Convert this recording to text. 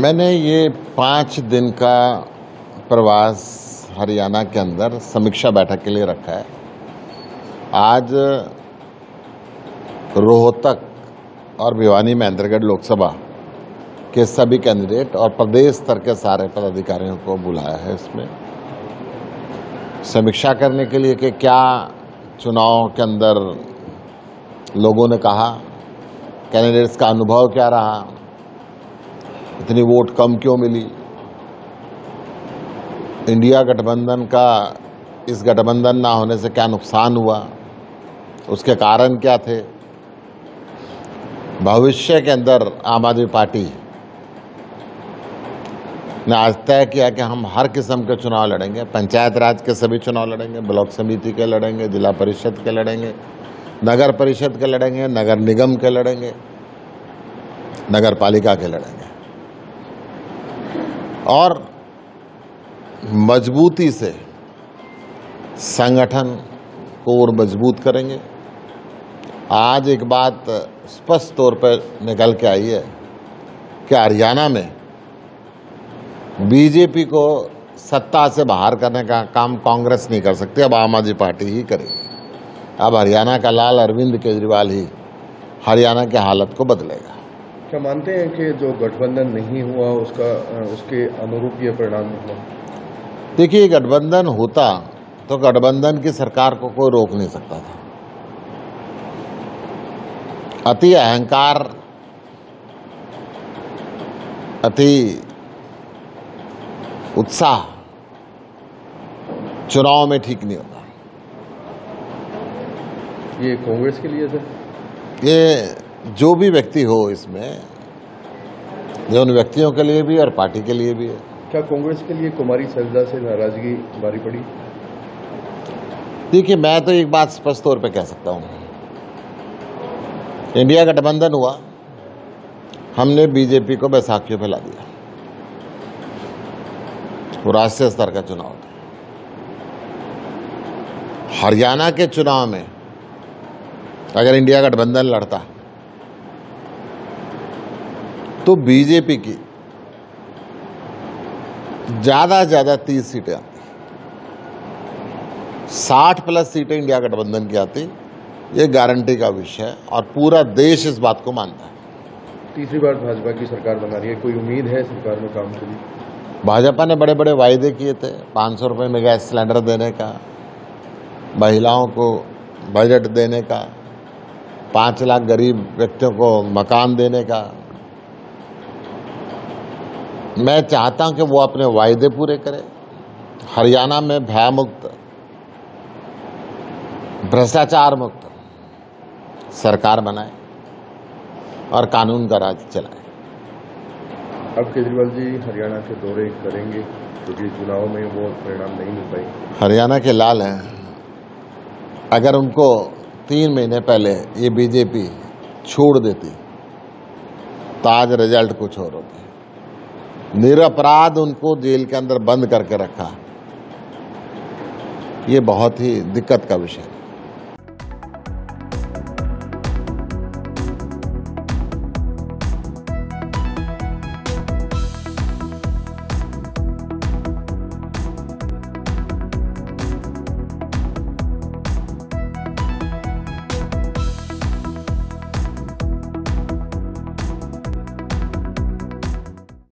मैंने ये 5 दिन का प्रवास हरियाणा के अंदर समीक्षा बैठक के लिए रखा है। आज रोहतक और भिवानी महेंद्रगढ़ लोकसभा के सभी कैंडिडेट और प्रदेश स्तर के सारे पदाधिकारियों को बुलाया है। इसमें समीक्षा करने के लिए कि क्या चुनाव के अंदर लोगों ने कहा, कैंडिडेट्स का अनुभव क्या रहा, इतनी वोट कम क्यों मिली, इंडिया गठबंधन का इस गठबंधन ना होने से क्या नुकसान हुआ, उसके कारण क्या थे, भविष्य के अंदर आम आदमी पार्टी ने आज तय किया कि हम हर किस्म के चुनाव लड़ेंगे। पंचायत राज के सभी चुनाव लड़ेंगे, ब्लॉक समिति के लड़ेंगे, जिला परिषद के लड़ेंगे, नगर परिषद के लड़ेंगे, नगर निगम के लड़ेंगे, नगर पालिका के लड़ेंगे और मजबूती से संगठन को और मजबूत करेंगे। आज एक बात स्पष्ट तौर पर निकल के आई है कि हरियाणा में बीजेपी को सत्ता से बाहर करने का काम कांग्रेस नहीं कर सकती, अब आम आदमी पार्टी ही करेगी। अब हरियाणा का लाल अरविंद केजरीवाल ही हरियाणा की हालत को बदलेगा। क्या मानते हैं कि जो गठबंधन नहीं हुआ उसके अनुरूप ये परिणाम हुआ? देखिए, गठबंधन होता तो गठबंधन की सरकार को कोई रोक नहीं सकता था। अति अहंकार, अति उत्साह चुनाव में ठीक नहीं होता। ये कांग्रेस के लिए था। ये जो भी व्यक्ति हो इसमें, ये उन व्यक्तियों के लिए भी और पार्टी के लिए भी है। क्या कांग्रेस के लिए कुमारी सजा से नाराजगी भारी पड़ी? देखिए, मैं तो एक बात स्पष्ट तौर पे कह सकता हूँ, इंडिया गठबंधन हुआ, हमने बीजेपी को बैसाखियों पे ला दिया। राष्ट्रीय स्तर का चुनाव था। हरियाणा के चुनाव में अगर इंडिया गठबंधन लड़ता तो बीजेपी की ज्यादा ज्यादा 30 सीटें आती, 60+ सीटें इंडिया गठबंधन की आती। ये गारंटी का विषय है और पूरा देश इस बात को मानता है। तीसरी बार भाजपा की सरकार बना रही है, कोई उम्मीद है सरकार में काम के लिए? भाजपा ने बड़े बड़े वायदे किए थे, 500 रुपये में गैस सिलेंडर देने का, महिलाओं को बजट देने का, 5 लाख गरीब व्यक्तियों को मकान देने का। मैं चाहता हूं कि वो अपने वायदे पूरे करें। हरियाणा में भय मुक्त, भ्रष्टाचार मुक्त सरकार बनाए और कानून का राज चलाए। अब केजरीवाल जी हरियाणा के दौरे करेंगे क्योंकि चुनाव में वो परिणाम नहीं मिल पाए। हरियाणा के लाल हैं, अगर उनको 3 महीने पहले ये बीजेपी छोड़ देती तो आज रिजल्ट कुछ और होता। निरपराध उनको जेल के अंदर बंद करके रखा, ये बहुत ही दिक्कत का विषय है।